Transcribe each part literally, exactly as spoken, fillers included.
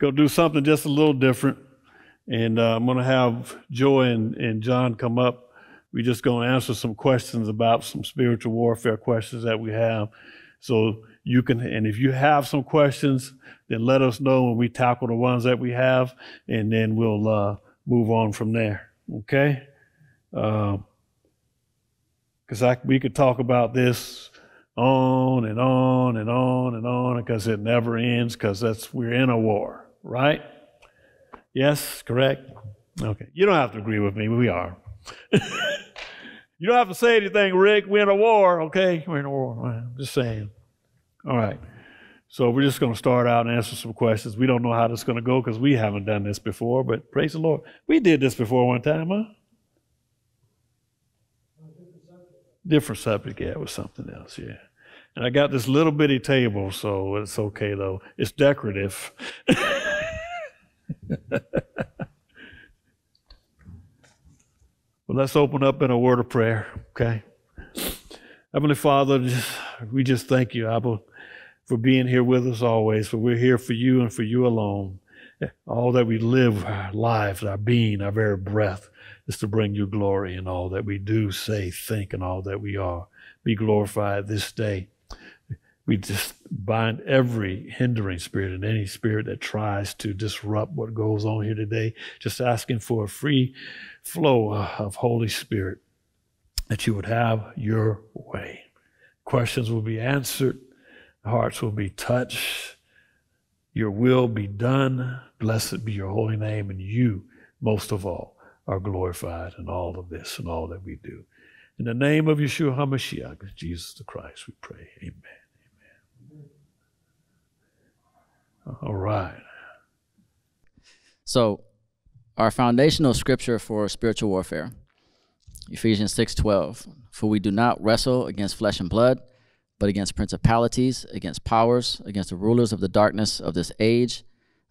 go do something just a little different. And uh, I'm going to have Joy and, and John come up. We're just going to answer some questions about some spiritual warfare questions that we have. So you can, and if you have some questions, then let us know when we tackle the ones that we have, and then we'll uh, move on from there. Okay? Because um, we could talk about this on and on and on and on, because it never ends, because that's we're in a war, right? Yes, correct? Okay. You don't have to agree with me. We are. You don't have to say anything, Rick. We're in a war, okay? We're in a war. I'm just saying. All right. So we're just going to start out and answer some questions. We don't know how this is going to go because we haven't done this before, but praise the Lord. We did this before one time, huh? Different subject, yeah, it was something else, yeah. And I got this little bitty table, so it's okay, though. It's decorative. Well, let's open up in a word of prayer, okay? Heavenly Father, just, we just thank you, Abba, for being here with us always, for we're here for you and for you alone. All that we live, our lives, our being, our very breath, is to bring you glory in all that we do, say, think, and all that we are. Be glorified this day. We just bind every hindering spirit and any spirit that tries to disrupt what goes on here today. Just asking for a free flow of Holy Spirit, that you would have your way. Questions will be answered. Hearts will be touched. Your will be done. Blessed be your holy name. And you, most of all, are glorified in all of this and all that we do. In the name of Yeshua HaMashiach, Jesus the Christ, we pray. Amen. All right. So, our foundational scripture for spiritual warfare, Ephesians six twelve. For we do not wrestle against flesh and blood, but against principalities, against powers, against the rulers of the darkness of this age,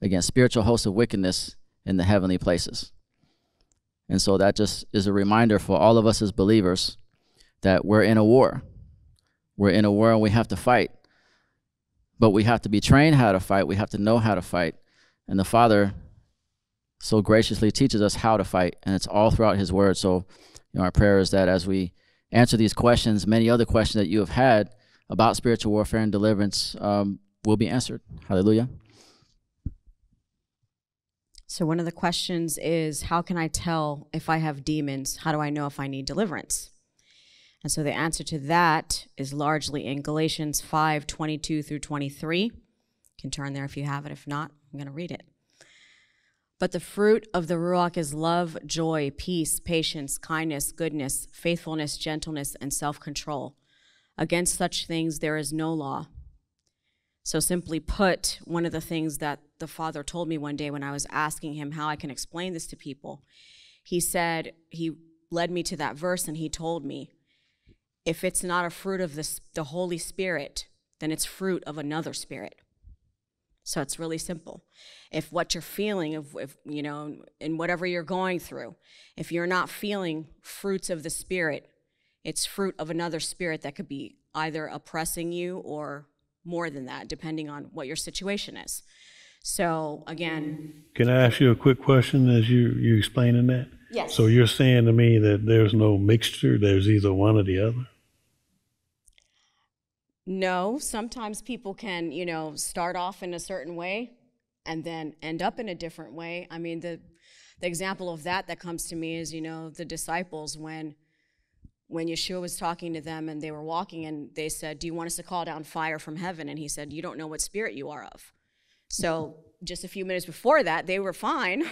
against spiritual hosts of wickedness in the heavenly places. And so that just is a reminder for all of us as believers that we're in a war. We're in a war and we have to fight. But we have to be trained how to fight. We have to know how to fight. And the Father so graciously teaches us how to fight. And it's all throughout His Word. So you know, our prayer is that as we answer these questions, many other questions that you have had about spiritual warfare and deliverance um, will be answered. Hallelujah. So one of the questions is, how can I tell if I have demons? How do I know if I need deliverance? And so the answer to that is largely in Galatians five twenty-two through twenty-three. You can turn there if you have it. If not, I'm going to read it. But the fruit of the Ruach is love, joy, peace, patience, kindness, goodness, faithfulness, gentleness, and self-control. Against such things there is no law. So simply put, one of the things that the Father told me one day when I was asking him how I can explain this to people, he said, he led me to that verse and he told me, if it's not a fruit of the, the Holy Spirit, then it's fruit of another spirit. So it's really simple. If what you're feeling, if, if, you know, in whatever you're going through, if you're not feeling fruits of the Spirit, it's fruit of another spirit that could be either oppressing you or more than that, depending on what your situation is. So again, can I ask you a quick question as you, you're explaining that? Yes. So you're saying to me that there's no mixture, there's either one or the other? No, sometimes people can, you know, start off in a certain way and then end up in a different way. I mean, the, the example of that that comes to me is, you know, the disciples when, when Yeshua was talking to them and they were walking and they said, do you want us to call down fire from heaven? And he said, you don't know what spirit you are of. So just a few minutes before that, they were fine.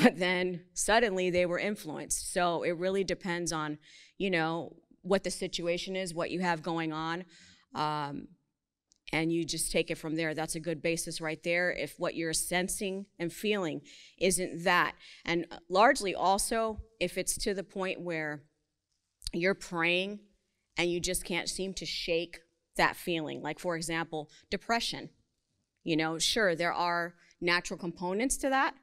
But then suddenly they were influenced. So it really depends on, you know, what the situation is, what you have going on. Um, and you just take it from there. That's a good basis right there. If what you're sensing and feeling isn't that. And largely also, if it's to the point where you're praying and you just can't seem to shake that feeling. Like, for example, depression. You know, sure, there are natural components to that.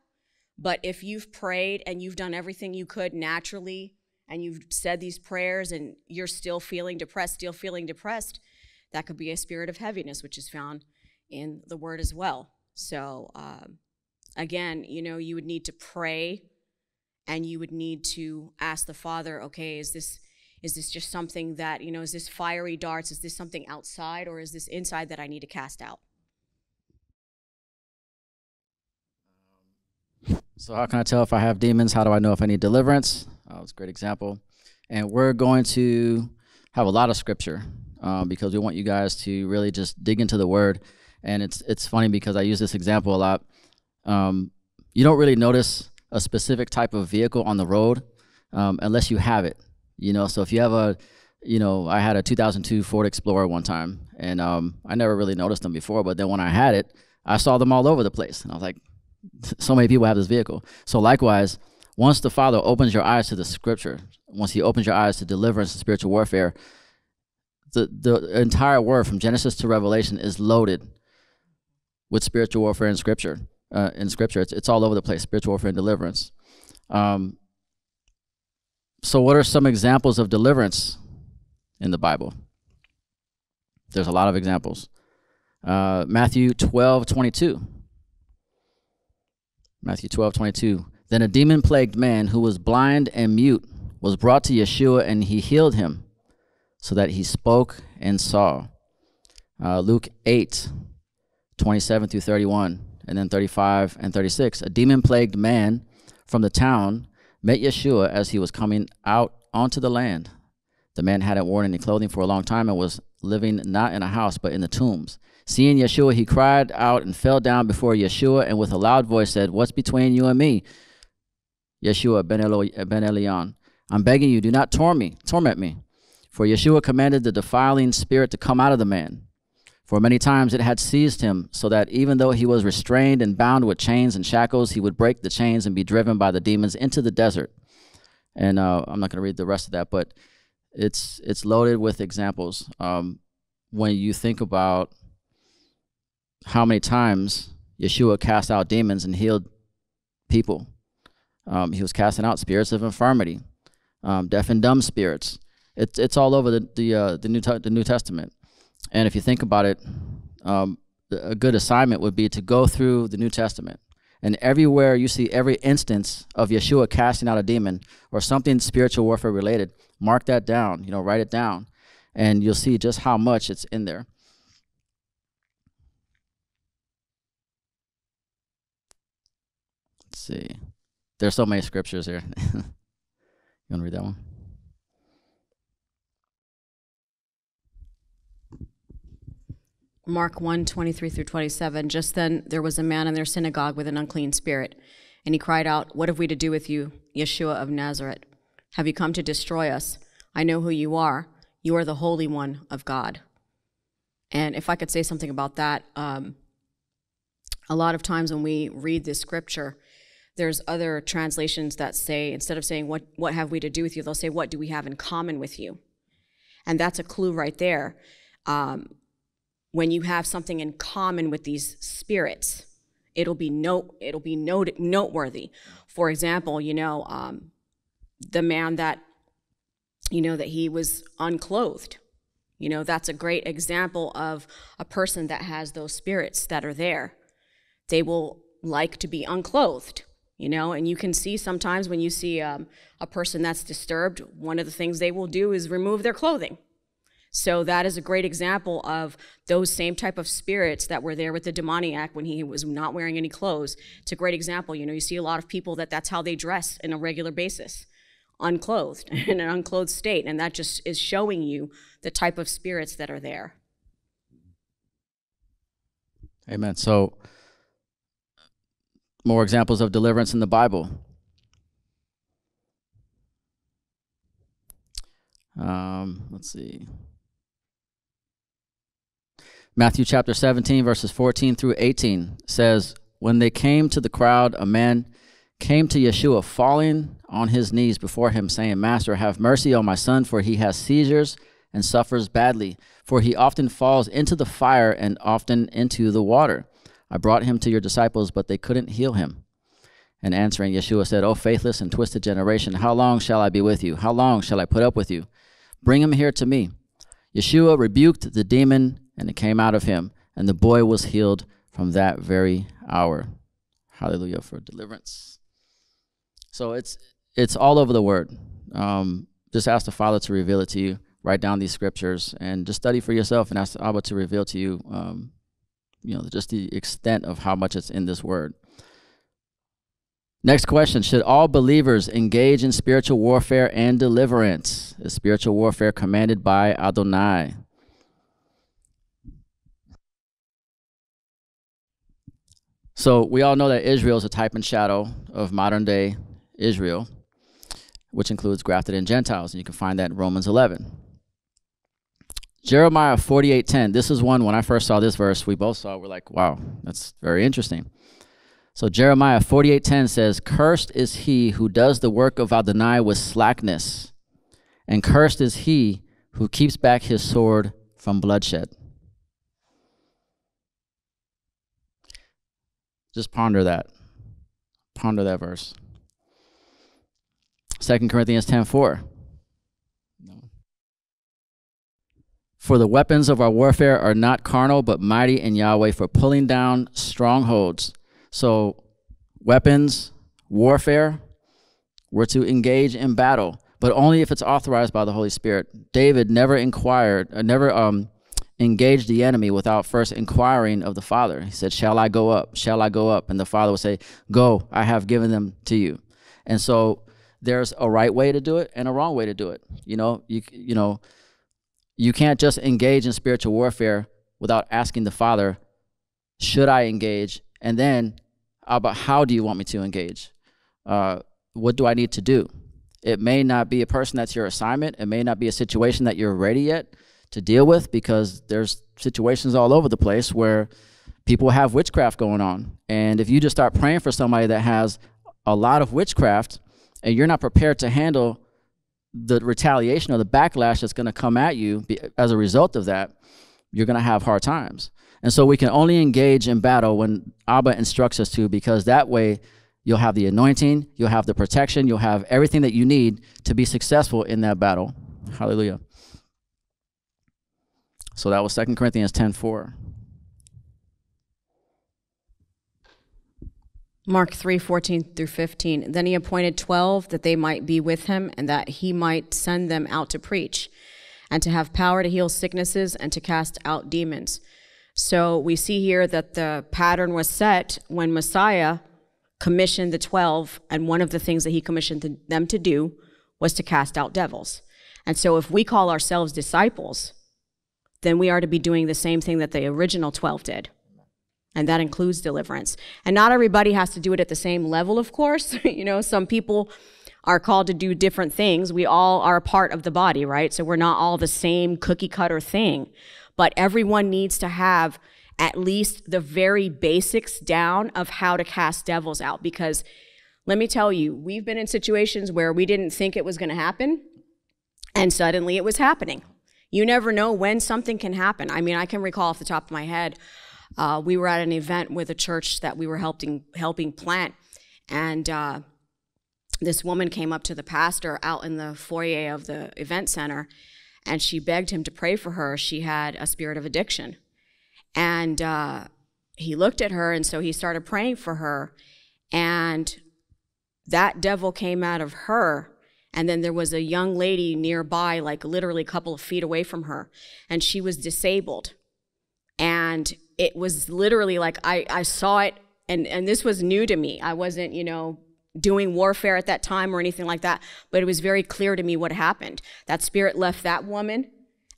But if you've prayed and you've done everything you could naturally and you've said these prayers and you're still feeling depressed, still feeling depressed, that could be a spirit of heaviness, which is found in the Word as well. So um, Again, you know, you would need to pray and you would need to ask the Father, okay, is this is this just something that, you know, is this fiery darts, is this something outside, or is this inside that I need to cast out? So how can I tell if I have demons? How do I know if I need deliverance? Oh, that's a great example. And we're going to have a lot of scripture um, because we want you guys to really just dig into the word. And it's it's funny because I use this example a lot. Um, you don't really notice a specific type of vehicle on the road um, unless you have it. You know, so if you have a, you know, I had a two thousand two Ford Explorer one time, and um, I never really noticed them before. But then when I had it, I saw them all over the place. And I was like, so many people have this vehicle. So likewise, once the Father opens your eyes to the scripture, once he opens your eyes to deliverance and spiritual warfare, the, the entire word from Genesis to Revelation is loaded with spiritual warfare and scripture. Uh, in scripture, it's, it's all over the place, spiritual warfare and deliverance. Um, so what are some examples of deliverance in the Bible? There's a lot of examples. Uh, Matthew twelve twenty-two. Matthew twelve twenty-two. Then a demon-plagued man who was blind and mute was brought to Yeshua, and he healed him so that he spoke and saw. Uh, Luke eight twenty-seven through thirty-one, and then thirty-five and thirty-six. A demon-plagued man from the town met Yeshua as he was coming out onto the land. The man hadn't worn any clothing for a long time and was living not in a house but in the tombs. Seeing Yeshua, he cried out and fell down before Yeshua, and with a loud voice said, "What's between you and me, Yeshua ben Elion? I'm begging you, do not torment me, torment me." For Yeshua commanded the defiling spirit to come out of the man. For many times it had seized him, so that even though he was restrained and bound with chains and shackles, he would break the chains and be driven by the demons into the desert. And uh, I'm not going to read the rest of that, but it's it's loaded with examples. Um, when you think about how many times Yeshua cast out demons and healed people, um, he was casting out spirits of infirmity, um, deaf and dumb spirits. It's it's all over the the uh, the New the New Testament. And if you think about it, um, a good assignment would be to go through the New Testament. And everywhere you see every instance of Yeshua casting out a demon or something spiritual warfare related, mark that down, you know, write it down, and you'll see just how much it's in there. Let's see. There's so many scriptures here. You want to read that one? Mark one twenty-three through twenty-seven. Just then there was a man in their synagogue with an unclean spirit, and he cried out, "What have we to do with you, Yeshua of Nazareth? Have you come to destroy us? I know who you are. You are the Holy One of God." And if I could say something about that, um, a lot of times when we read this scripture, there's other translations that say, instead of saying, what, what have we to do with you, they'll say, what do we have in common with you? And that's a clue right there. Um, When you have something in common with these spirits, it'll be no, it'll be note, noteworthy. For example, you know, um, the man that, you know, that he was unclothed. You know, that's a great example of a person that has those spirits that are there. They will like to be unclothed, you know, and you can see sometimes when you see um, a person that's disturbed, one of the things they will do is remove their clothing. So that is a great example of those same type of spirits that were there with the demoniac when he was not wearing any clothes. It's a great example. You know, you see a lot of people that that's how they dress on a regular basis, unclothed, in an unclothed state. And that just is showing you the type of spirits that are there. Amen. So more examples of deliverance in the Bible. Um, let's see. Matthew chapter seventeen, verses fourteen through eighteen says, when they came to the crowd, a man came to Yeshua, falling on his knees before him, saying, "Master, have mercy on my son, for he has seizures and suffers badly. For he often falls into the fire and often into the water. I brought him to your disciples, but they couldn't heal him." And answering, Yeshua said, "O faithless and twisted generation, how long shall I be with you? How long shall I put up with you? Bring him here to me." Yeshua rebuked the demon, and it came out of him, and the boy was healed from that very hour. Hallelujah for deliverance. So it's it's all over the word. Um, just ask the Father to reveal it to you. Write down these scriptures and just study for yourself and ask Abba to reveal to you, um, you know, just the extent of how much it's in this word. Next question, should all believers engage in spiritual warfare and deliverance? Is spiritual warfare commanded by Adonai? So we all know that Israel is a type and shadow of modern day Israel, which includes grafted in Gentiles, and you can find that in Romans eleven. Jeremiah forty-eight ten, this is one, when I first saw this verse, we both saw, we're like, wow, that's very interesting. So Jeremiah forty-eight ten says, cursed is he who does the work of Adonai with slackness, and cursed is he who keeps back his sword from bloodshed. Just ponder that. Ponder that verse. Second Corinthians ten four. No. For the weapons of our warfare are not carnal, but mighty in Yahweh for pulling down strongholds. So weapons, warfare, we're to engage in battle, but only if it's authorized by the Holy Spirit. David never inquired, uh, never um, engaged the enemy without first inquiring of the Father. He said, shall I go up? Shall I go up? And the Father would say, go, I have given them to you. And so there's a right way to do it and a wrong way to do it. You know, you, you know, you can't just engage in spiritual warfare without asking the Father, should I engage? And then, about how do you want me to engage? Uh, what do I need to do? It may not be a person that's your assignment. It may not be a situation that you're ready yet to deal with, because there's situations all over the place where people have witchcraft going on. And if you just start praying for somebody that has a lot of witchcraft, and you're not prepared to handle the retaliation or the backlash that's going to come at you as a result of that, you're going to have hard times. And so we can only engage in battle when Abba instructs us to, because that way you'll have the anointing, you'll have the protection, you'll have everything that you need to be successful in that battle. Hallelujah. So that was Second Corinthians ten four. Mark three fourteen through fifteen. Then he appointed twelve that they might be with him, and that he might send them out to preach and to have power to heal sicknesses and to cast out demons. So we see here that the pattern was set when Messiah commissioned the twelve, and one of the things that he commissioned them to do was to cast out devils. And so if we call ourselves disciples, then we are to be doing the same thing that the original twelve did. And that includes deliverance. And not everybody has to do it at the same level, of course. You know, some people are called to do different things. We all are a part of the body, right? So we're not all the same cookie cutter thing. But everyone needs to have at least the very basics down of how to cast devils out. Because let me tell you, we've been in situations where we didn't think it was going to happen, and suddenly it was happening. You never know when something can happen. I mean, I can recall off the top of my head, Uh, we were at an event with a church that we were helping helping plant, and uh, this woman came up to the pastor out in the foyer of the event center, and she begged him to pray for her. She had a spirit of addiction, and uh, he looked at her, and so he started praying for her, and that devil came out of her. And then there was a young lady nearby, like literally a couple of feet away from her, and she was disabled. And it was literally like I, I saw it, and, and this was new to me. I wasn't, you know, doing warfare at that time or anything like that, but it was very clear to me what happened. That spirit left that woman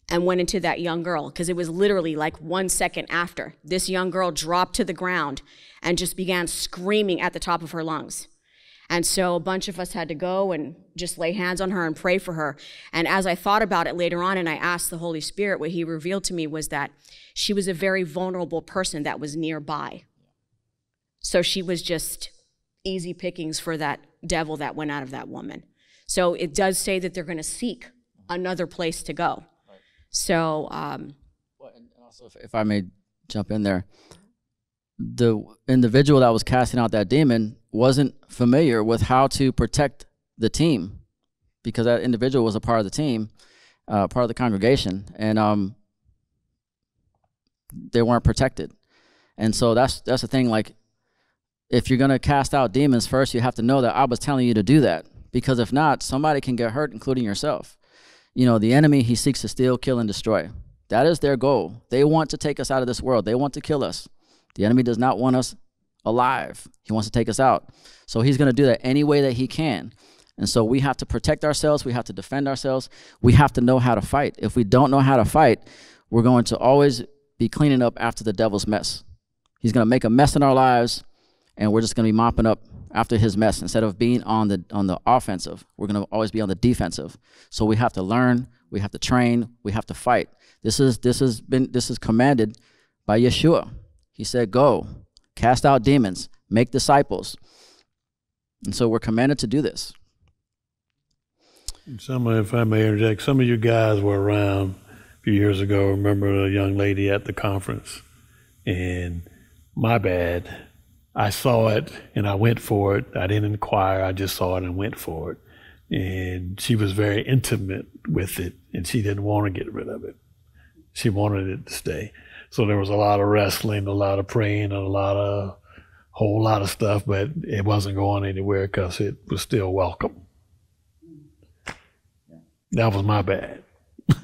and went into that young girl, because it was literally like one second after. This young girl dropped to the ground and just began screaming at the top of her lungs. And so a bunch of us had to go and just lay hands on her and pray for her. And as I thought about it later on and I asked the Holy Spirit, what he revealed to me was that she was a very vulnerable person that was nearby. So she was just easy pickings for that devil that went out of that woman. So it does say that they're going to seek another place to go. Right. So, um, well, and also, if, if I may jump in there, the individual that was casting out that demon wasn't familiar with how to protect the team, because that individual was a part of the team, uh, part of the congregation, and um, they weren't protected. And so that's that's the thing. Like, if you're going to cast out demons, first you have to know that Abba's telling you to do that, because if not, somebody can get hurt, including yourself. You know, the enemy, he seeks to steal, kill, and destroy. That is their goal. They want to take us out of this world. They want to kill us. The enemy does not want us alive. He wants to take us out. So he's going to do that any way that he can. And so we have to protect ourselves. We have to defend ourselves. We have to know how to fight. If we don't know how to fight, we're going to always be cleaning up after the devil's mess. He's going to make a mess in our lives, and we're just going to be mopping up after his mess. Instead of being on the, on the offensive, we're going to always be on the defensive. So we have to learn. We have to train. We have to fight. This is, this has been, this is commanded by Yeshua. He said, go, cast out demons, make disciples. And so we're commanded to do this. Some, if I may interject, some of you guys were around a few years ago. I remember a young lady at the conference, and my bad, I saw it and I went for it. I didn't inquire. I just saw it and went for it. And she was very intimate with it, and she didn't want to get rid of it. She wanted it to stay. So there was a lot of wrestling, a lot of praying, and a lot of, whole lot of stuff, but it wasn't going anywhere because it was still welcome. That was my bad. I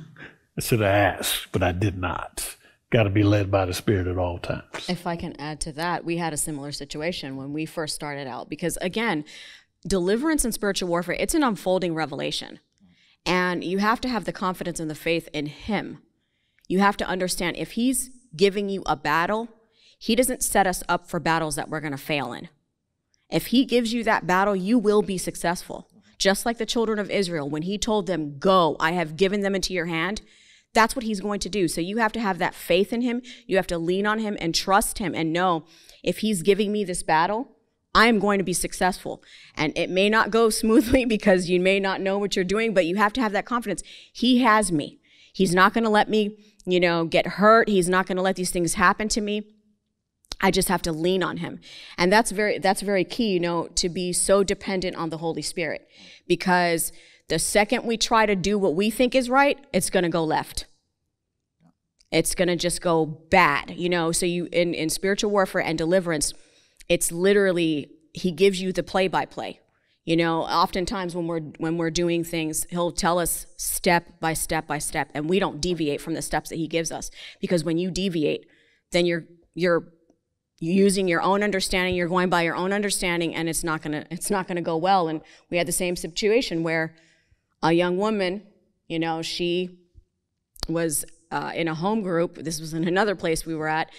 should have asked, but I did not. Got to be led by the Spirit at all times. If I can add to that, we had a similar situation when we first started out, because again, deliverance and spiritual warfare, it's an unfolding revelation. And you have to have the confidence and the faith in Him. You have to understand if He's giving you a battle, He doesn't set us up for battles that we're going to fail in. If He gives you that battle, you will be successful. Just like the children of Israel, when He told them, go, I have given them into your hand, that's what He's going to do. So you have to have that faith in Him. You have to lean on Him and trust Him and know, if He's giving me this battle, I am going to be successful. And it may not go smoothly because you may not know what you're doing, but you have to have that confidence. He has me. He's not going to let me, you know, get hurt. He's not going to let these things happen to me. I just have to lean on Him. And that's very, that's very key, you know, to be so dependent on the Holy Spirit, because the second we try to do what we think is right, it's going to go left. It's going to just go bad, you know? So you, in, in spiritual warfare and deliverance, it's literally, He gives you the play by play. You know, oftentimes when we're, when we're doing things, He'll tell us step by step by step, and we don't deviate from the steps that He gives us, because when you deviate, then you're, you're, using your own understanding, you're going by your own understanding, and it's not gonna, it's not gonna go well. And we had the same situation where a young woman, you know, she was uh, in a home group. This was in another place we were at,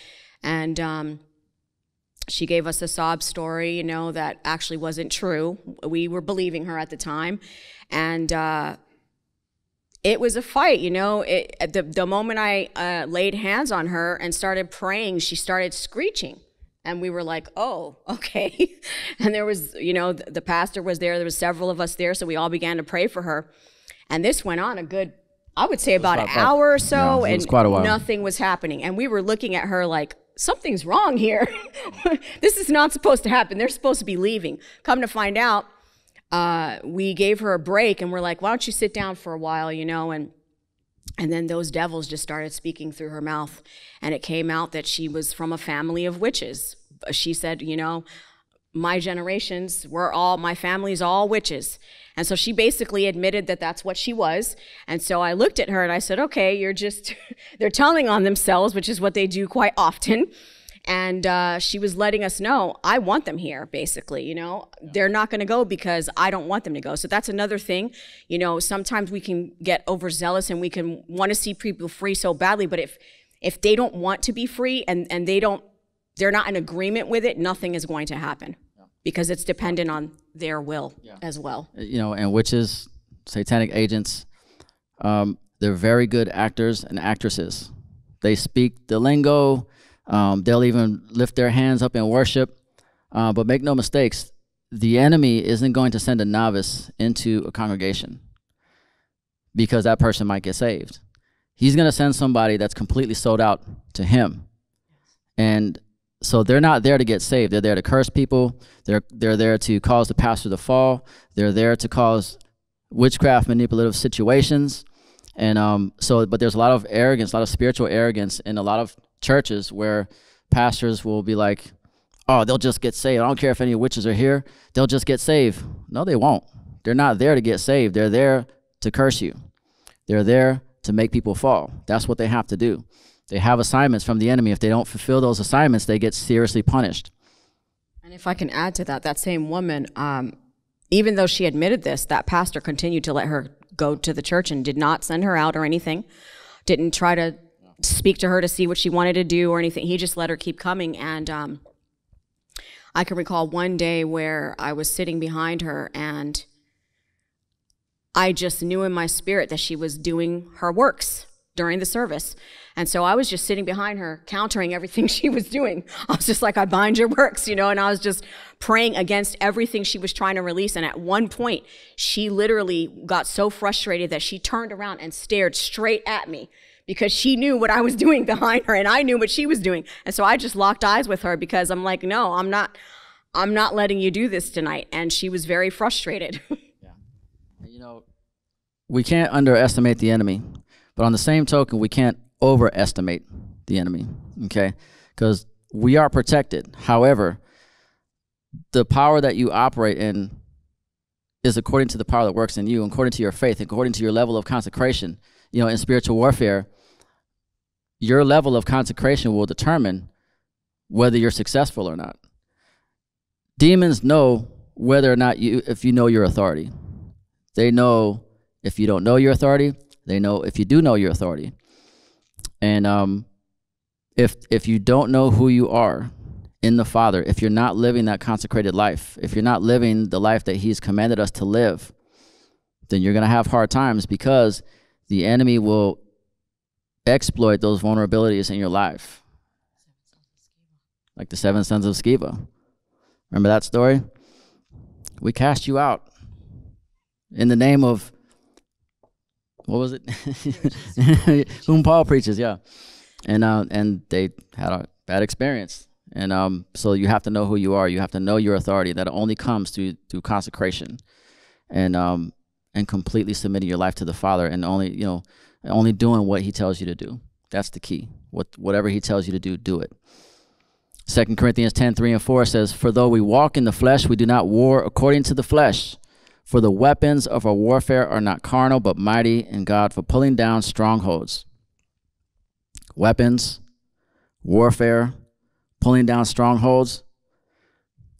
and um, she gave us a sob story, you know, that actually wasn't true. We were believing her at the time, and uh, it was a fight, you know. It, the the moment I uh, laid hands on her and started praying, she started screeching. And we were like, oh, okay. And there was, you know, the, the pastor was there. There was several of us there. So we all began to pray for her. And this went on a good, I would say about an hour or so. Yeah, and quite a while. Nothing was happening. And we were looking at her like, something's wrong here. This is not supposed to happen. They're supposed to be leaving. Come to find out, uh, we gave her a break and we're like, why don't you sit down for a while, you know? And And then those devils just started speaking through her mouth. And it came out that she was from a family of witches. She said, you know, my generations were all, my family's all witches. And so she basically admitted that that's what she was. And so I looked at her and I said, okay, you're just, they're telling on themselves, which is what they do quite often. And uh, she was letting us know, I want them here, basically, you know. Yeah. They're not going to go because I don't want them to go. So that's another thing. You know, sometimes we can get overzealous and we can want to see people free so badly. But if if they don't want to be free and, and they don't, they're not in agreement with it, nothing is going to happen. Yeah. Because it's dependent on their will. Yeah. As well. You know, and witches, satanic agents, um, they're very good actors and actresses. They speak the lingo. Um, they'll even lift their hands up in worship. Uh, but make no mistakes, the enemy isn't going to send a novice into a congregation because that person might get saved. He's going to send somebody that's completely sold out to him. And so they're not there to get saved. They're there to curse people. They're, they're there to cause the pastor to fall. They're there to cause witchcraft, manipulative situations. And um, so, but there's a lot of arrogance, a lot of spiritual arrogance in a lot of churches where pastors will be like, oh, they'll just get saved. I don't care if any witches are here. They'll just get saved. No, they won't. They're not there to get saved. They're there to curse you. They're there to make people fall. That's what they have to do. They have assignments from the enemy. If they don't fulfill those assignments, they get seriously punished. And if I can add to that, that same woman, um, even though she admitted this, that pastor continued to let her go to the church and did not send her out or anything, didn't try to speak to her to see what she wanted to do or anything. He just let her keep coming. And um, I can recall one day where I was sitting behind her and I just knew in my spirit that she was doing her works during the service. And so I was just sitting behind her, countering everything she was doing. I was just like, I bind your works, you know, and I was just praying against everything she was trying to release. And at one point, she literally got so frustrated that she turned around and stared straight at me because she knew what I was doing behind her and I knew what she was doing. And so I just locked eyes with her because I'm like, no, I'm not, I'm not letting you do this tonight. And she was very frustrated. Yeah. You know, we can't underestimate the enemy. But on the same token, we can't overestimate the enemy, okay? Because we are protected. However, the power that you operate in is according to the power that works in you, according to your faith, according to your level of consecration. You know, in spiritual warfare, your level of consecration will determine whether you're successful or not. Demons know whether or not you, if you know your authority. They know if you don't know your authority. They know if you do know your authority. And um, if, if you don't know who you are in the Father, if you're not living that consecrated life, if you're not living the life that he's commanded us to live, then you're going to have hard times because the enemy will exploit those vulnerabilities in your life. Like the seven sons of Sceva. Remember that story? We cast you out in the name of, what was it? Whom Paul preaches, yeah. And uh, and they had a bad experience. And um, so you have to know who you are. You have to know your authority. That only comes through through consecration, and um, and completely submitting your life to the Father, and only you know, only doing what He tells you to do. That's the key. What whatever He tells you to do, do it. Second Corinthians ten three and four says, "For though we walk in the flesh, we do not war according to the flesh. For the weapons of our warfare are not carnal, but mighty in God for pulling down strongholds." Weapons, warfare, pulling down strongholds.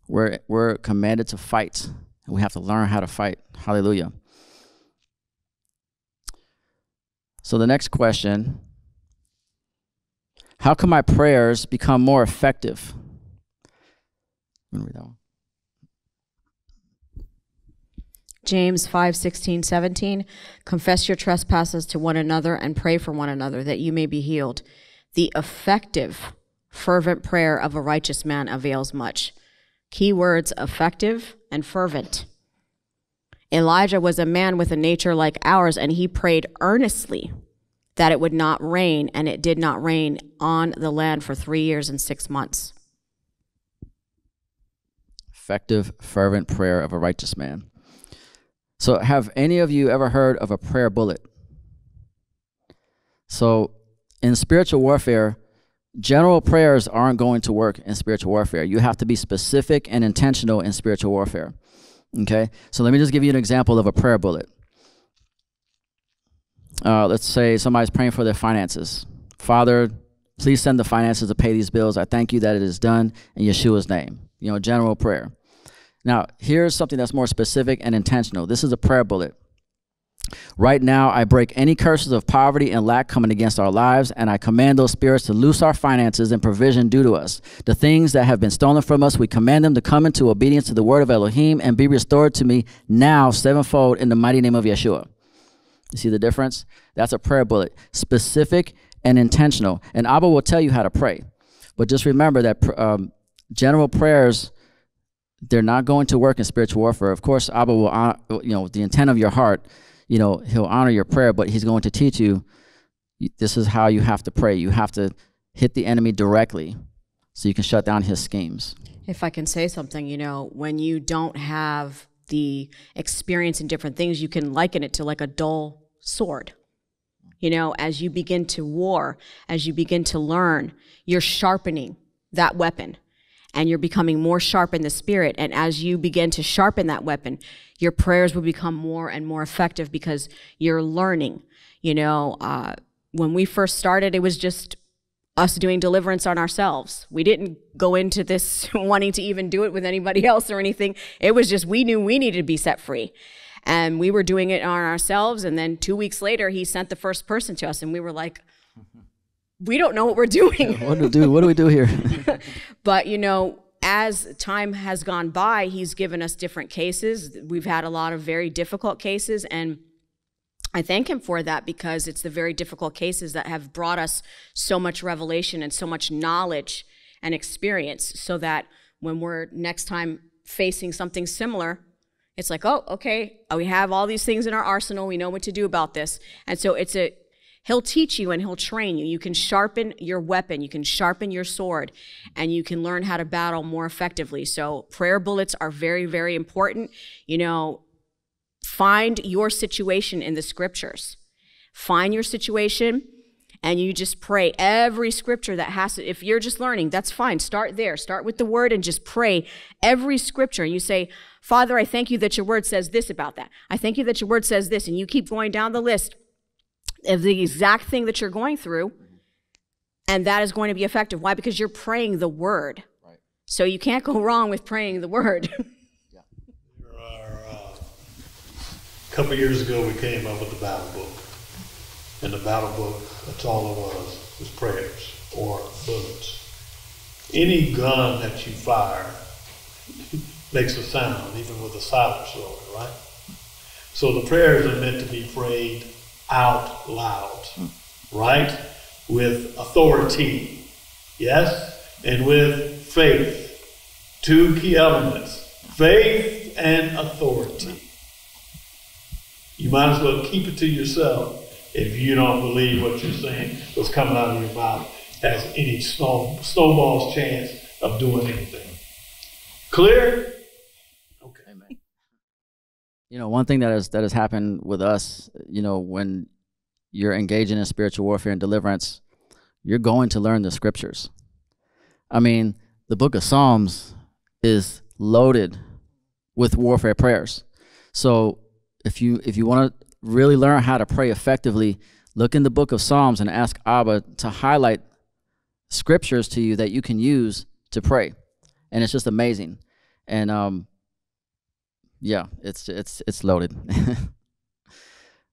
We're, we're commanded to fight, and we have to learn how to fight. Hallelujah. So the next question, how can my prayers become more effective? I'm going to read that one. James five sixteen, seventeen, confess your trespasses to one another and pray for one another that you may be healed. The effective, fervent prayer of a righteous man avails much. Key words, effective and fervent. Elijah was a man with a nature like ours, and he prayed earnestly that it would not rain, and it did not rain on the land for three years and six months. Effective, fervent prayer of a righteous man. So have any of you ever heard of a prayer bullet? So in spiritual warfare, general prayers aren't going to work in spiritual warfare. You have to be specific and intentional in spiritual warfare. Okay? So let me just give you an example of a prayer bullet. Uh, let's say somebody's praying for their finances. Father, please send the finances to pay these bills. I thank you that it is done in Yeshua's name. You know, general prayer. Now, here's something that's more specific and intentional. This is a prayer bullet. Right now, I break any curses of poverty and lack coming against our lives, and I command those spirits to loose our finances and provision due to us. The things that have been stolen from us, we command them to come into obedience to the word of Elohim and be restored to me now sevenfold in the mighty name of Yeshua. You see the difference? That's a prayer bullet. Specific and intentional. And Abba will tell you how to pray. But just remember that um, general prayers, they're not going to work in spiritual warfare. Of course, Abba will, honor, you know, the intent of your heart, you know, he'll honor your prayer, but he's going to teach you, this is how you have to pray. You have to hit the enemy directly so you can shut down his schemes. If I can say something, you know, when you don't have the experience in different things, you can liken it to like a dull sword. You know, as you begin to war, as you begin to learn, you're sharpening that weapon. and you're becoming more sharp in the spirit. And as you begin to sharpen that weapon, your prayers will become more and more effective because you're learning. You know, uh, when we first started, it was just us doing deliverance on ourselves. We didn't go into this wanting to even do it with anybody else or anything. It was just, we knew we needed to be set free. And we were doing it on ourselves. And then two weeks later, he sent the first person to us. And we were like, we don't know what we're doing. What do we do? What do we do here? But, you know, as time has gone by, he's given us different cases. We've had a lot of very difficult cases. And I thank him for that, because it's the very difficult cases that have brought us so much revelation and so much knowledge and experience, so that when we're next time facing something similar, it's like, oh, okay, we have all these things in our arsenal. We know what to do about this. And so it's a, he'll teach you and he'll train you. You can sharpen your weapon. You can sharpen your sword, and you can learn how to battle more effectively. So prayer bullets are very, very important. You know, find your situation in the scriptures. Find your situation, and you just pray every scripture that has to. If you're just learning, that's fine. Start there. Start with the word and just pray every scripture. And you say, Father, I thank you that your word says this about that. I thank you that your word says this. And you keep going down the list of the exact thing that you're going through, and that is going to be effective. Why? Because you're praying the word. Right. So you can't go wrong with praying the word. Yeah. Our, uh, a couple years ago, we came up with the Bible book. And the Bible book, that's all it was, was prayers or bullets. Any gun that you fire makes a sound, even with a silent sword, right? So the prayers are meant to be prayed out loud, right? With authority, yes? And with faith. Two key elements, faith and authority. You might as well keep it to yourself if you don't believe what you're saying was coming out of your mouth has any snow, snowball's chance of doing anything. Clear? Okay. Amen. You know, one thing that has, that has happened with us, you know, when you're engaging in spiritual warfare and deliverance, you're going to learn the scriptures. I mean, the book of Psalms is loaded with warfare prayers. So if you, if you want to really learn how to pray effectively, look in the book of Psalms and ask Abba to highlight scriptures to you that you can use to pray. And it's just amazing. And um, yeah, it's, it's, it's loaded.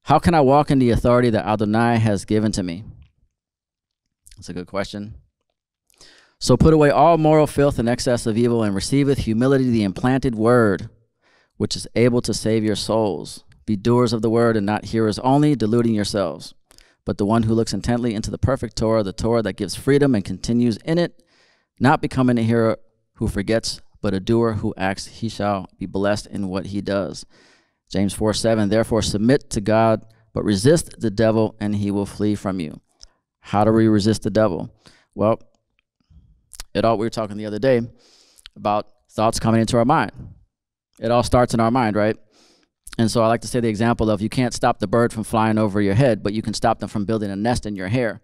How can I walk in the authority that Adonai has given to me? That's a good question. So put away all moral filth and excess of evil, and receive with humility the implanted word, which is able to save your souls. Be doers of the word and not hearers only, deluding yourselves. But the one who looks intently into the perfect Torah, the Torah that gives freedom, and continues in it, not becoming a hearer who forgets, but a doer who acts, he shall be blessed in what he does. James four seven, therefore submit to God, but resist the devil, and he will flee from you. How do we resist the devil? Well, it all, we were talking the other day about thoughts coming into our mind. It all starts in our mind, right? And so I like to say the example of, you can't stop the bird from flying over your head, but you can stop them from building a nest in your hair.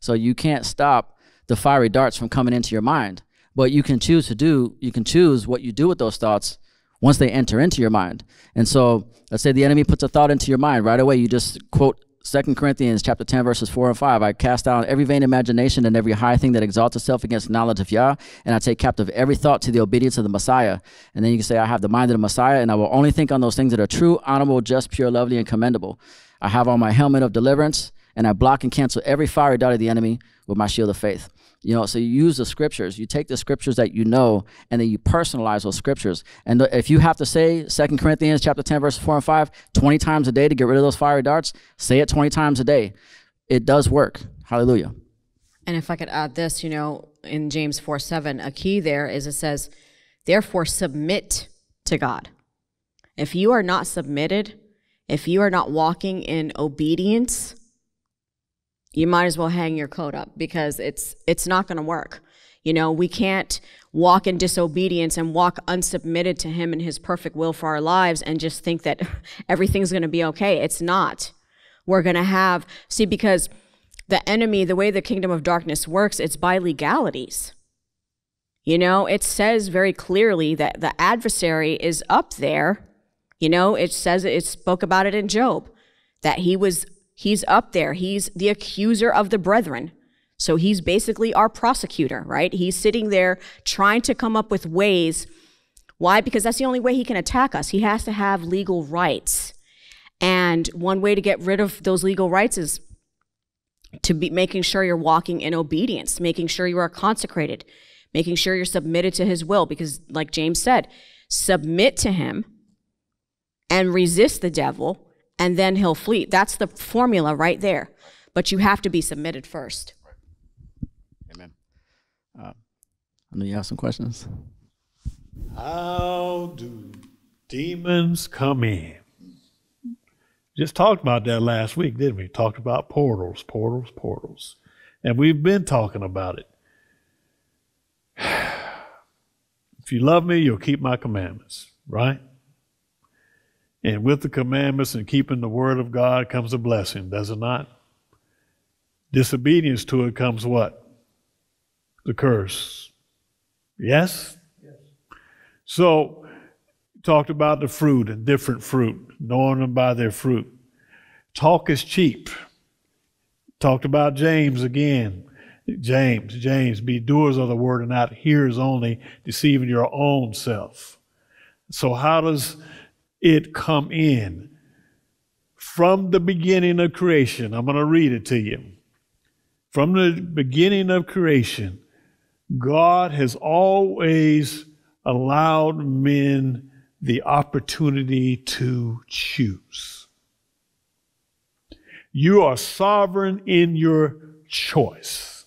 So you can't stop the fiery darts from coming into your mind, but you can choose to do, you can choose what you do with those thoughts once they enter into your mind. And so let's say the enemy puts a thought into your mind right away. You just quote Second Corinthians chapter ten, verses four and five. I cast down every vain imagination and every high thing that exalts itself against knowledge of Yah, and I take captive every thought to the obedience of the Messiah. And then you can say, I have the mind of the Messiah, and I will only think on those things that are true, honorable, just, pure, lovely, and commendable. I have on my helmet of deliverance, and I block and cancel every fiery dart of the enemy with my shield of faith. You know, so you use the scriptures. You take the scriptures that you know, and then you personalize those scriptures. And if you have to say Second Corinthians chapter ten, verses four and five, twenty times a day to get rid of those fiery darts, say it twenty times a day. It does work. Hallelujah. And if I could add this, you know, in James four seven, a key there is, it says, therefore submit to God. If you are not submitted, if you are not walking in obedience, you might as well hang your coat up, because it's it's not going to work. You know, we can't walk in disobedience and walk unsubmitted to him and his perfect will for our lives and just think that everything's going to be okay. It's not. We're going to have, see, because the enemy, the way the kingdom of darkness works, it's by legalities. You know, it says very clearly that the adversary is up there. You know, it says, it spoke about it in Job, that he was, he's up there. He's the accuser of the brethren. So he's basically our prosecutor, right? He's sitting there trying to come up with ways. Why? Because that's the only way he can attack us. He has to have legal rights. And one way to get rid of those legal rights is to be making sure you're walking in obedience, making sure you are consecrated, making sure you're submitted to his will. Because like James said, submit to him and resist the devil, and then he'll flee. That's the formula right there. But you have to be submitted first. Amen. Uh, I know you have some questions. How do demons come in? Just talked about that last week, didn't we? Talked about portals, portals, portals. And we've been talking about it. If you love me, you'll keep my commandments, right? And with the commandments and keeping the word of God comes a blessing, does it not? Disobedience to it comes what? The curse. Yes? Yes. So, talked about the fruit and different fruit, knowing them by their fruit. Talk is cheap. Talked about James again. James, James, be doers of the word and not hearers only, deceiving your own self. So how does it come in? From the beginning of creation, I'm going to read it to you. From the beginning of creation, God has always allowed men the opportunity to choose. You are sovereign in your choice.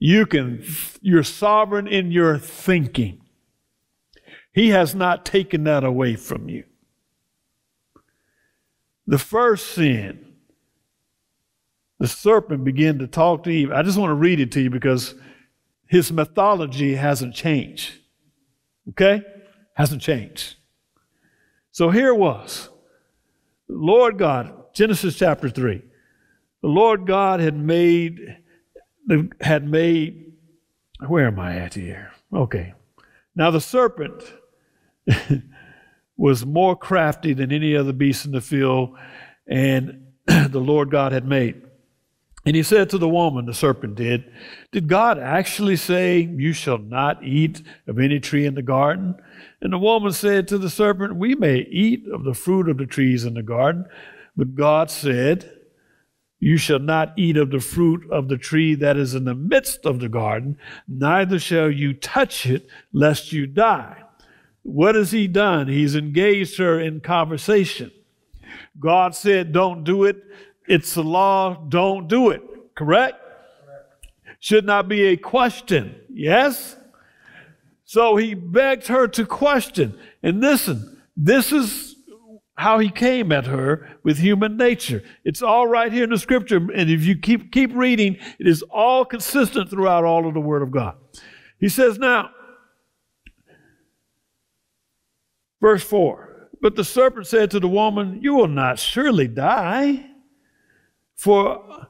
You can, you're sovereign in your thinking. He has not taken that away from you. The first sin, the serpent began to talk to Eve. I just want to read it to you because his mythology hasn't changed. Okay? Hasn't changed. So here it was. Lord God, Genesis chapter three. The Lord God had made, had made, where am I at here? Okay. Now the serpent was more crafty than any other beast in the field, and the Lord God had made. And he said to the woman, the serpent did, did God actually say, you shall not eat of any tree in the garden? And the woman said to the serpent, we may eat of the fruit of the trees in the garden. But God said, you shall not eat of the fruit of the tree that is in the midst of the garden, neither shall you touch it, lest you die. What has he done? He's engaged her in conversation. God said, don't do it. It's the law, don't do it, correct? Correct? Should not be a question, yes? So he begged her to question. And listen, this is how he came at her with human nature. It's all right here in the scripture. And if you keep, keep reading, it is all consistent throughout all of the word of God. He says now, verse four, but the serpent said to the woman, you will not surely die. For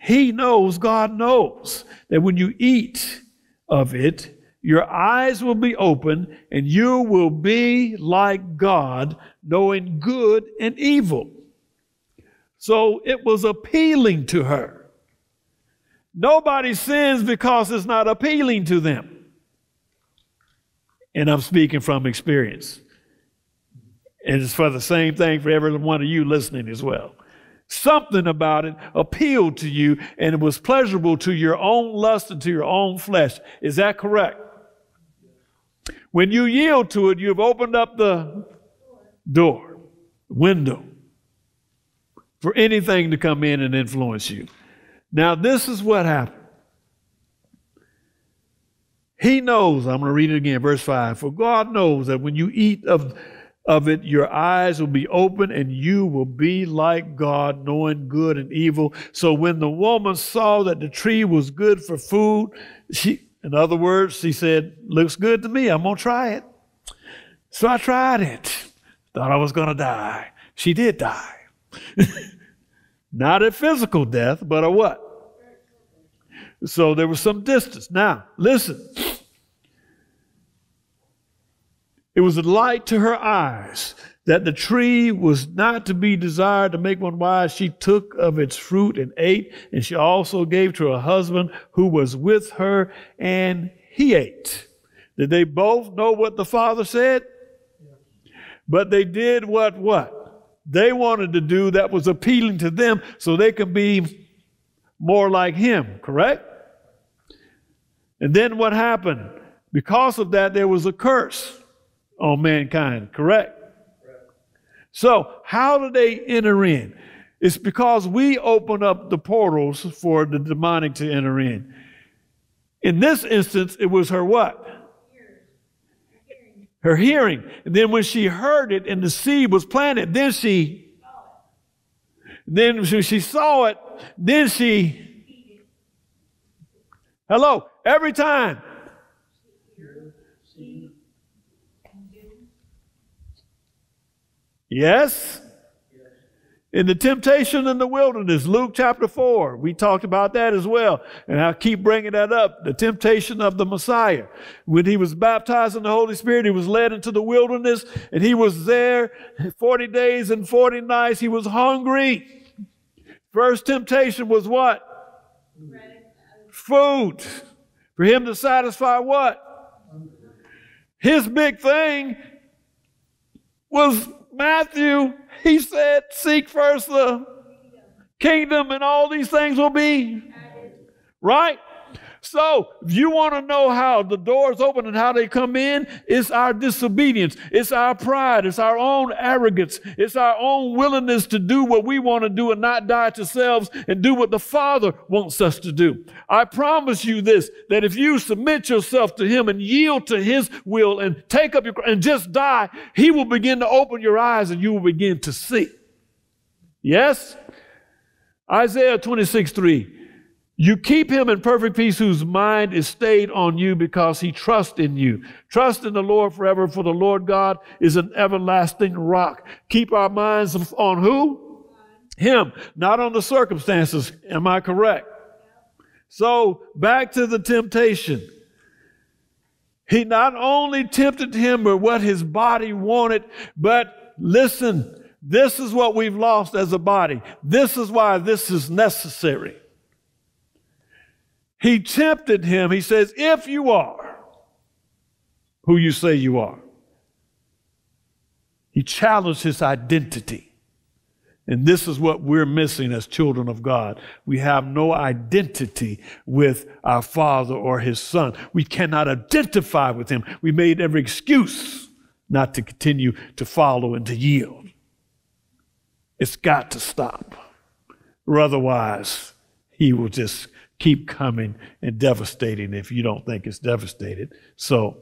he knows, God knows, that when you eat of it, your eyes will be open and you will be like God, knowing good and evil. So it was appealing to her. Nobody sins because it's not appealing to them. And I'm speaking from experience. And it's for the same thing for every one of you listening as well. Something about it appealed to you, and it was pleasurable to your own lust and to your own flesh. Is that correct? When you yield to it, you've opened up the door, window, for anything to come in and influence you. Now, this is what happened. He knows, I'm going to read it again, verse five, for God knows that when you eat of of it, your eyes will be open and you will be like God, knowing good and evil. So when the woman saw that the tree was good for food, she, in other words, she said, looks good to me. I'm going to try it. So I tried it. Thought I was going to die. She did die. Not a physical death, but a what? So there was some distance. Now, listen. It was a light to her eyes that the tree was not to be desired to make one wise. She took of its fruit and ate, and she also gave to her husband who was with her, and he ate. Did they both know what the Father said? But they did what what? They wanted to do that was appealing to them so they could be more like him, correct? And then what happened? Because of that, there was a curse on mankind, correct? So how do they enter in? It's because we open up the portals for the demonic to enter in. In this instance, it was her what? Her hearing. And then when she heard it and the seed was planted, then she then she saw it, then she hello, every time. Yes. In the temptation in the wilderness, Luke chapter four, we talked about that as well. And I'll keep bringing that up, the temptation of the Messiah. When he was baptized in the Holy Spirit, he was led into the wilderness, and he was there forty days and forty nights. He was hungry. First temptation was what? Food. For him to satisfy what? His big thing was Matthew, he said, seek first the kingdom and all these things will be. Right? So if you want to know how the doors open and how they come in, it's our disobedience. It's our pride. It's our own arrogance. It's our own willingness to do what we want to do and not die to selves and do what the Father wants us to do. I promise you this, that if you submit yourself to him and yield to his will and take up your cross and just die, he will begin to open your eyes and you will begin to see. Yes? Isaiah twenty-six three. You keep him in perfect peace whose mind is stayed on you because he trusts in you. Trust in the Lord forever, for the Lord God is an everlasting rock. Keep our minds on who? Him, not on the circumstances. Am I correct? So back to the temptation. He not only tempted him with what his body wanted, but listen, this is what we've lost as a body. This is why this is necessary. He tempted him. He says, if you are who you say you are. He challenged his identity. And this is what we're missing as children of God. We have no identity with our Father or his Son. We cannot identify with him. We made every excuse not to continue to follow and to yield. It's got to stop. Or otherwise, he will just keep coming and devastating if you don't think it's devastated. So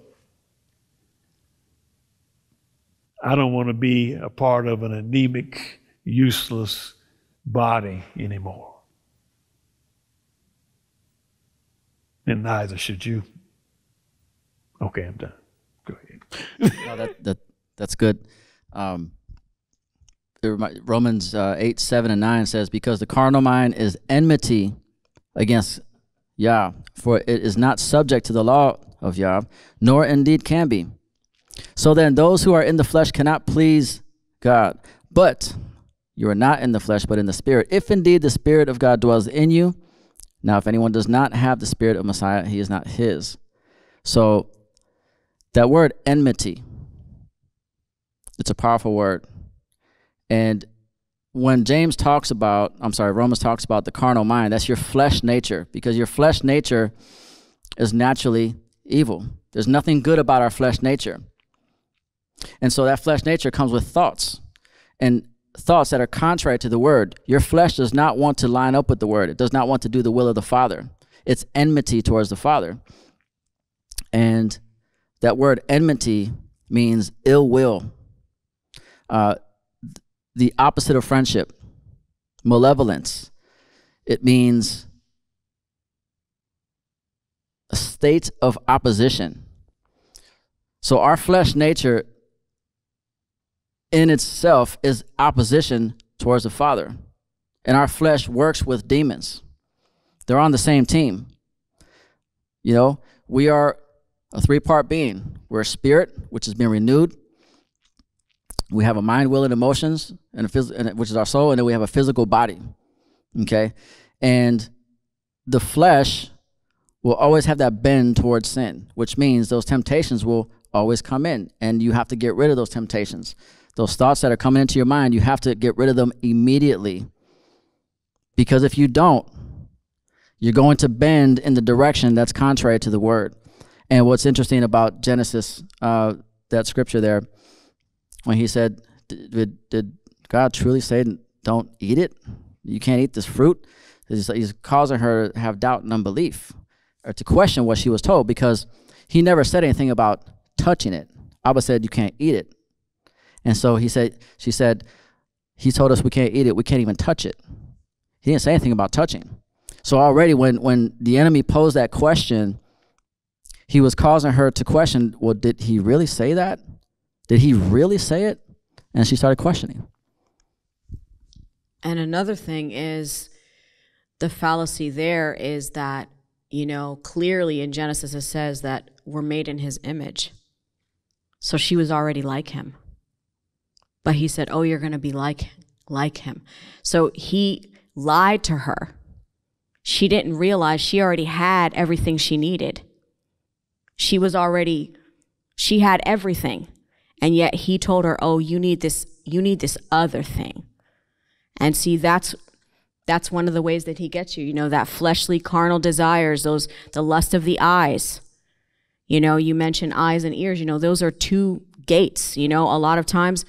I don't want to be a part of an anemic, useless body anymore. And neither should you. Okay, I'm done. Go ahead. No, that, that, that's good. Um, Romans uh, eight, seven, and nine says, because the carnal mind is enmity against Yah, for it is not subject to the law of Yah, nor indeed can be. So then those who are in the flesh cannot please God. But you are not in the flesh, but in the Spirit, if indeed the Spirit of God dwells in you. Now if anyone does not have the Spirit of Messiah, he is not his. So that word enmity, it's a powerful word. And when James talks about, I'm sorry, Romans talks about the carnal mind, that's your flesh nature, because your flesh nature is naturally evil. There's nothing good about our flesh nature. And so that flesh nature comes with thoughts, and thoughts that are contrary to the word. Your flesh does not want to line up with the word. It does not want to do the will of the Father. It's enmity towards the Father. And that word enmity means ill will. Uh, The opposite of friendship, malevolence. It means a state of opposition. So our flesh nature in itself is opposition towards the Father. And our flesh works with demons. They're on the same team. You know, we are a three-part being. We're a spirit, which is being renewed. We have a mind, will, and emotions, and a phys and, which is our soul, and then we have a physical body, okay? And the flesh will always have that bend towards sin, which means those temptations will always come in, and you have to get rid of those temptations. Those thoughts that are coming into your mind, you have to get rid of them immediately, because if you don't, you're going to bend in the direction that's contrary to the word. And what's interesting about Genesis, uh, that scripture there, when he said, did, did God truly say, don't eat it? You can't eat this fruit? He's causing her to have doubt and unbelief, or to question what she was told, because he never said anything about touching it. Abba said, you can't eat it. And so he said, she said, he told us we can't eat it. We can't even touch it. He didn't say anything about touching. So already when, when the enemy posed that question, he was causing her to question, well, did he really say that? Did he really say it? And she started questioning. And another thing is, the fallacy there is that, you know, clearly in Genesis it says that we're made in his image. So she was already like him. But he said, oh, you're going to be like, like him. So he lied to her. She didn't realize she already had everything she needed. She was already, she had everything. And yet he told her, oh, you need this, you need this other thing. And see, that's, that's one of the ways that he gets you, you know, that fleshly carnal desires, those, the lust of the eyes. You know, you mentioned eyes and ears, you know, those are two gates. You know, a lot of times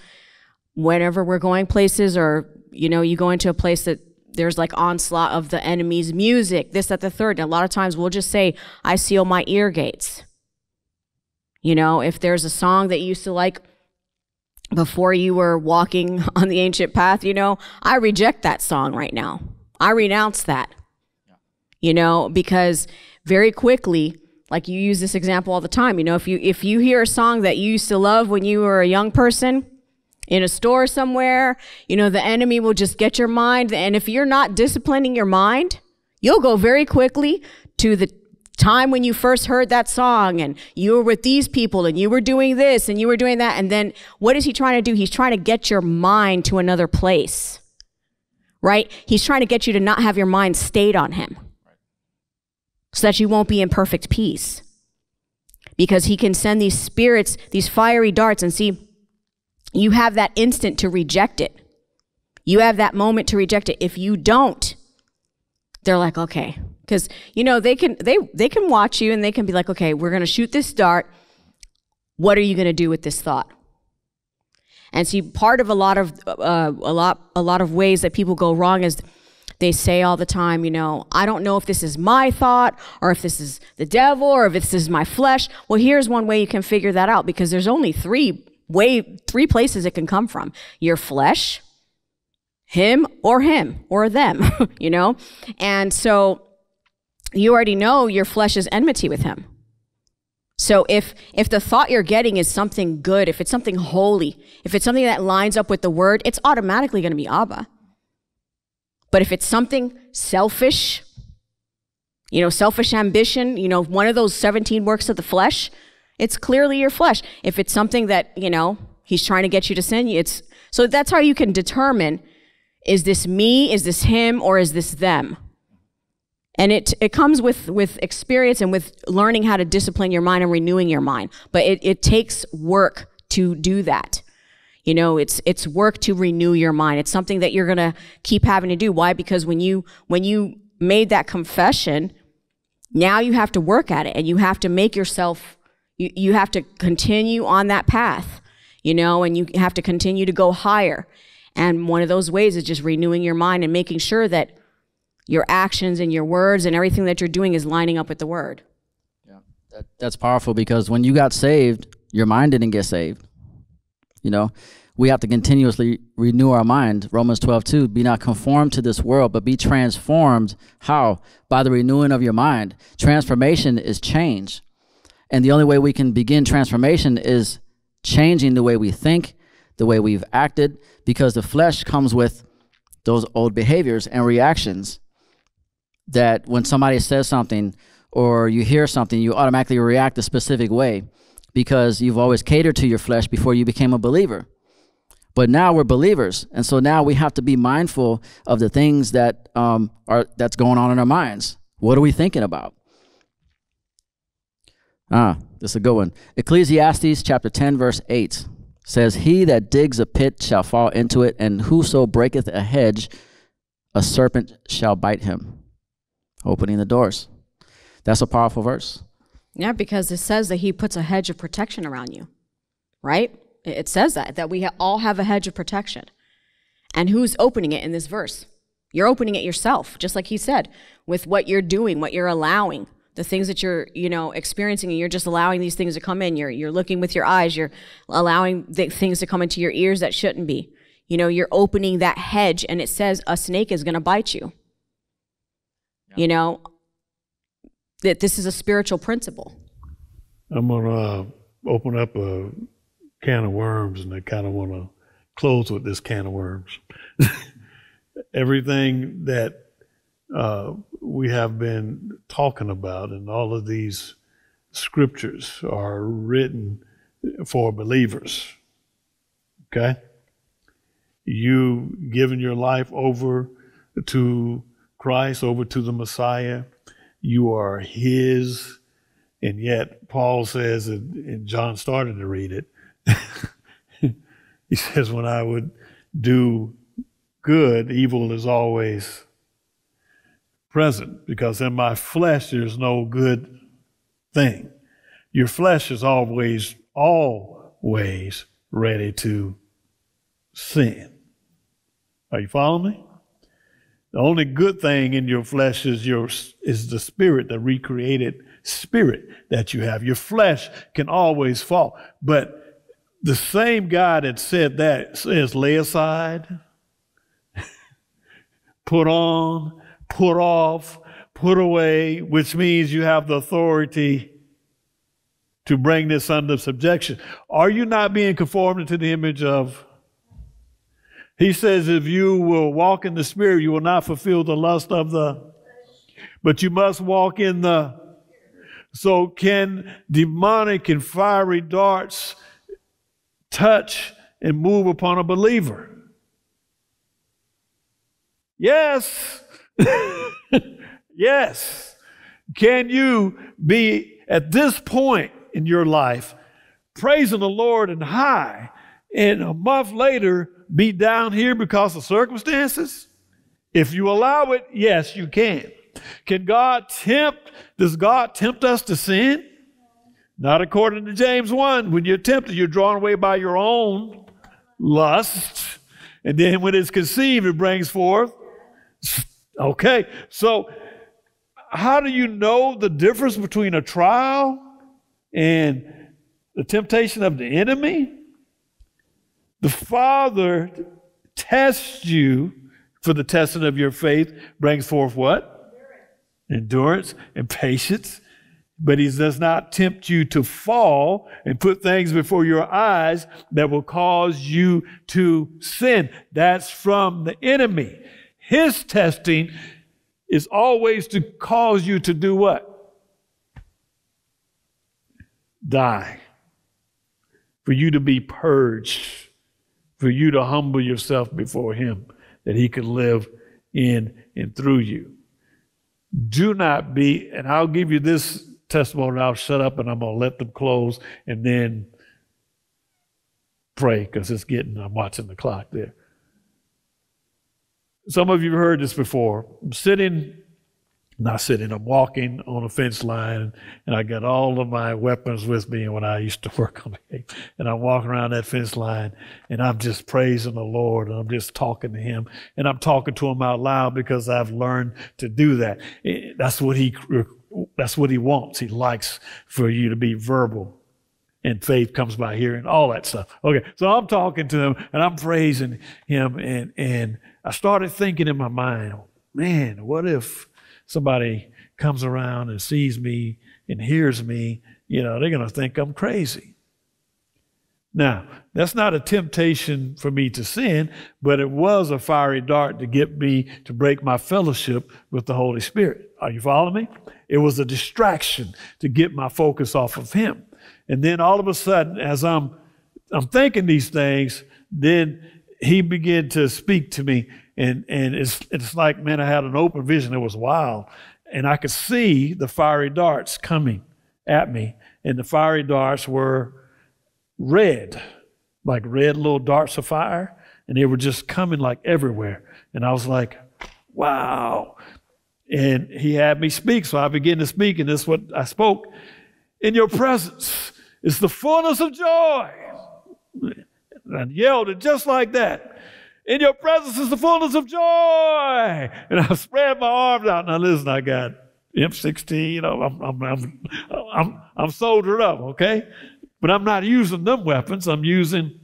whenever we're going places, or, you know, you go into a place that there's like onslaught of the enemy's music, this, that, the third. And a lot of times we'll just say, I seal my ear gates. You know, if there's a song that you used to like before you were walking on the ancient path, you know, I reject that song right now. I renounce that, yeah. You know, because very quickly, like you use this example all the time, you know, if you, if you hear a song that you used to love when you were a young person in a store somewhere, you know, the enemy will just get your mind. And if you're not disciplining your mind, you'll go very quickly to the time when you first heard that song, and you were with these people, and you were doing this, and you were doing that. And then what is he trying to do? He's trying to get your mind to another place, right? He's trying to get you to not have your mind stayed on him, so that you won't be in perfect peace, because he can send these spirits, these fiery darts. And see, you have that instant to reject it. You have that moment to reject it. If you don't, they're like, okay. Because, you know, they can, they, they can watch you, and they can be like, okay, we're going to shoot this dart. What are you going to do with this thought? And see, part of a lot of, uh, a lot, a lot of ways that people go wrong is they say all the time, you know, I don't know if this is my thought, or if this is the devil, or if this is my flesh. Well, here's one way you can figure that out, because there's only three way, three places it can come from: your flesh, him, or him, or them, you know? And so, you already know your flesh is enmity with him. So if, if the thought you're getting is something good, if it's something holy, if it's something that lines up with the word, it's automatically going to be Abba. But if it's something selfish, you know, selfish ambition, you know, one of those seventeen works of the flesh, it's clearly your flesh. If it's something that, you know, he's trying to get you to sin, it's, so that's how you can determine, is this me, is this him, or is this them? And it, it comes with, with experience and with learning how to discipline your mind and renewing your mind. But it, it takes work to do that. You know, it's, it's work to renew your mind. It's something that you're going to keep having to do. Why? Because when you, when you made that confession, now you have to work at it, and you have to make yourself, you, you have to continue on that path, you know, and you have to continue to go higher. And one of those ways is just renewing your mind and making sure that your actions and your words and everything that you're doing is lining up with the word. Yeah, that, that's powerful, because when you got saved, your mind didn't get saved. You know, we have to continuously renew our mind. Romans twelve two, be not conformed to this world, but be transformed. How? By the renewing of your mind. Transformation is change. And the only way we can begin transformation is changing the way we think, the way we've acted, because the flesh comes with those old behaviors and reactions. That when somebody says something, or you hear something, you automatically react a specific way because you've always catered to your flesh before you became a believer. But now we're believers, and so now we have to be mindful of the things that um, are that's going on in our minds. What are we thinking about? Ah, this is a good one. Ecclesiastes chapter ten, verse eight says, "He that digs a pit shall fall into it, and whoso breaketh a hedge, a serpent shall bite him." Opening the doors. That's a powerful verse. Yeah, because it says that he puts a hedge of protection around you, right? It says that, that we all have a hedge of protection. And who's opening it in this verse? You're opening it yourself, just like he said, with what you're doing, what you're allowing, the things that you're, you know, experiencing, and you're just allowing these things to come in. You're, you're looking with your eyes. You're allowing the things to come into your ears that shouldn't be. You know, you're opening that hedge, and it says a snake is going to bite you. Yeah. You know, that this is a spiritual principle. I'm going to uh, open up a can of worms, and I kind of want to close with this can of worms. Everything that uh, we have been talking about, and all of these scriptures are written for believers, okay? You giving your life over to Christ, over to the Messiah. You are his, and yet Paul says, and John started to read it, he says, when I would do good, evil is always present, because in my flesh there's no good thing. Your flesh is always, always ready to sin. Are you following me? The only good thing in your flesh is your is the spirit, the recreated spirit that you have. Your flesh can always fall, but the same God that said that says, lay aside, put on, put off, put away, which means you have the authority to bring this under subjection. Are you not being conformed to the image of? He says, if you will walk in the Spirit, you will not fulfill the lust of the, but you must walk in the. So can demonic and fiery darts touch and move upon a believer? Yes. Yes. Can you be at this point in your life praising the Lord and high, and a month later be down here because of circumstances? If you allow it, yes, you can. Can God tempt? Does God tempt us to sin? Not according to James one. When you're tempted, you're drawn away by your own lust. And then when it's conceived, it brings forth. Okay, so how do you know the difference between a trial and the temptation of the enemy? The Father tests you for the testing of your faith, brings forth what? Endurance. Endurance and patience. But he does not tempt you to fall and put things before your eyes that will cause you to sin. That's from the enemy. His testing is always to cause you to do what? Die. For you to be purged. For you to humble yourself before him, that he could live in and through you. Do not be, and I'll give you this testimony, I'll shut up, and I'm going to let them close and then pray, because it's getting, I'm watching the clock there. Some of you have heard this before. I'm sitting, not sitting, I'm walking on a fence line, and I got all of my weapons with me when I used to work on the game. And I'm walking around that fence line, and I'm just praising the Lord, and I'm just talking to him, and I'm talking to him out loud because I've learned to do that. It, that's what he requires. That's what he wants. He likes for you to be verbal. And faith comes by hearing, all that stuff. Okay, so I'm talking to him, and I'm praising him, and, and I started thinking in my mind, man, what if somebody comes around and sees me and hears me? You know, they're going to think I'm crazy. Now, that's not a temptation for me to sin, but it was a fiery dart to get me to break my fellowship with the Holy Spirit. Are you following me? It was a distraction to get my focus off of him. And then all of a sudden, as I'm, I'm thinking these things, then he began to speak to me. And, and it's, it's like, man, I had an open vision. It was wild. And I could see the fiery darts coming at me. And the fiery darts were red, like red little darts of fire. And they were just coming like everywhere. And I was like, wow. And he had me speak. So I began to speak. And this is what I spoke. In your presence is the fullness of joy. And I yelled it just like that. In your presence is the fullness of joy. And I spread my arms out. Now listen, I got M sixteen. You know, I'm, I'm, I'm, I'm, I'm soldered up, okay? But I'm not using them weapons. I'm using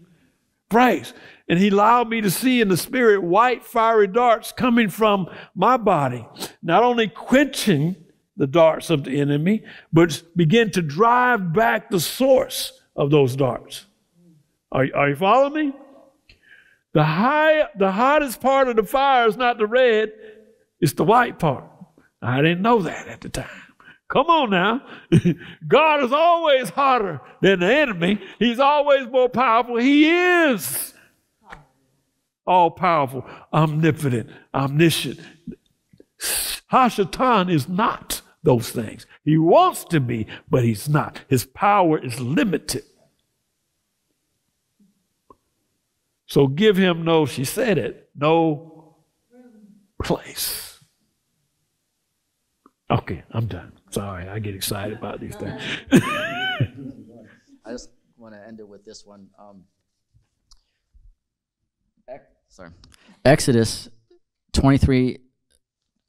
praise. And he allowed me to see in the spirit white fiery darts coming from my body, not only quenching the darts of the enemy, but begin to drive back the source of those darts. Are, are you following me? The, high, the hottest part of the fire is not the red, it's the white part. I didn't know that at the time. Come on now. God is always hotter than the enemy. He's always more powerful. He is all-powerful, omnipotent, omniscient. Hashatan is not those things. He wants to be, but he's not. His power is limited. So give him no, she said it, no place. Okay, I'm done. Sorry, I get excited about these things. I just want to end it with this one. Um, sorry. Exodus twenty-three,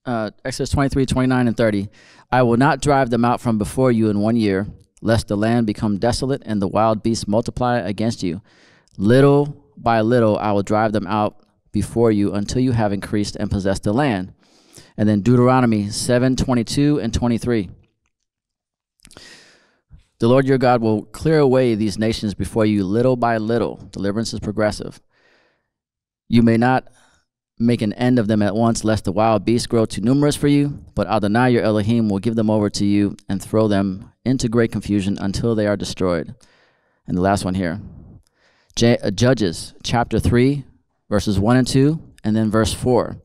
uh, Exodus twenty-three, twenty-nine, and thirty. I will not drive them out from before you in one year, lest the land become desolate and the wild beasts multiply against you. Little by little I will drive them out before you until you have increased and possessed the land. And then Deuteronomy seven, twenty-two, and twenty-three. The Lord your God will clear away these nations before you little by little. Deliverance is progressive. You may not make an end of them at once, lest the wild beasts grow too numerous for you, but Adonai your Elohim will give them over to you and throw them into great confusion until they are destroyed. And the last one here, J uh, Judges chapter three, verses one and two, and then verse four.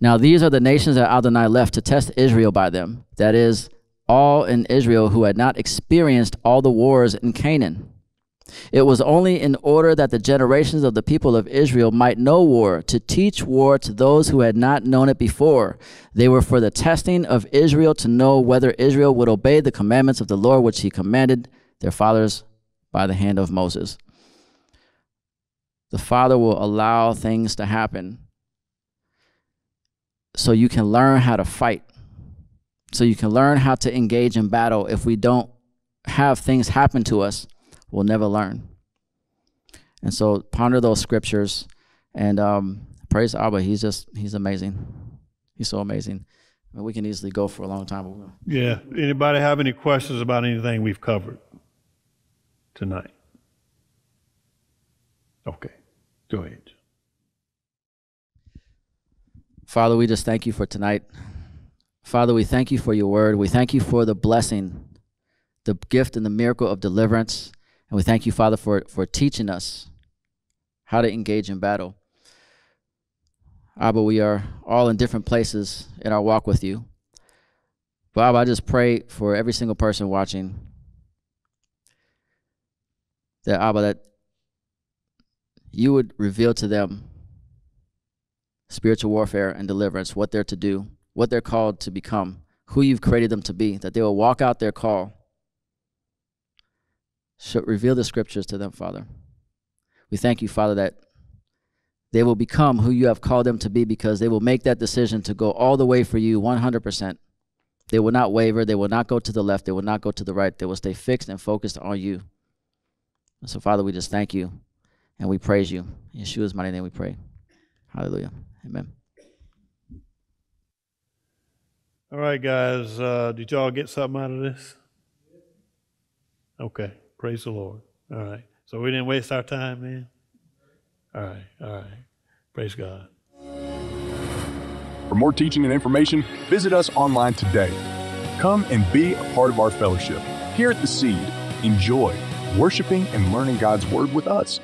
Now these are the nations that Adonai left to test Israel by them, that is, all in Israel who had not experienced all the wars in Canaan. It was only in order that the generations of the people of Israel might know war, to teach war to those who had not known it before. They were for the testing of Israel to know whether Israel would obey the commandments of the Lord which he commanded their fathers by the hand of Moses. The Father will allow things to happen so you can learn how to fight, so you can learn how to engage in battle. If we don't have things happen to us, we'll never learn. And so ponder those scriptures and um, praise Abba. He's just, he's amazing. He's so amazing. And we can easily go for a long time. Yeah. Anybody have any questions about anything we've covered tonight? Okay. Go ahead. Father, we just thank you for tonight. Father, we thank you for your word. We thank you for the blessing, the gift and the miracle of deliverance. And we thank you, Father, for, for teaching us how to engage in battle. Abba, we are all in different places in our walk with you. Bob, I just pray for every single person watching that, Abba, that you would reveal to them spiritual warfare and deliverance, what they're to do, what they're called to become, who you've created them to be, that they will walk out their call. Should reveal the scriptures to them, Father. We thank you, Father, that they will become who you have called them to be because they will make that decision to go all the way for you one hundred percent. They will not waver. They will not go to the left. They will not go to the right. They will stay fixed and focused on you. And so, Father, we just thank you and we praise you. In Yeshua's mighty name we pray. Hallelujah. Amen. All right, guys. Uh, did y'all get something out of this? Okay. Praise the Lord. All right. So we didn't waste our time, man? All right. All right. Praise God. For more teaching and information, visit us online today. Come and be a part of our fellowship here at The Seed. Enjoy worshiping and learning God's Word with us.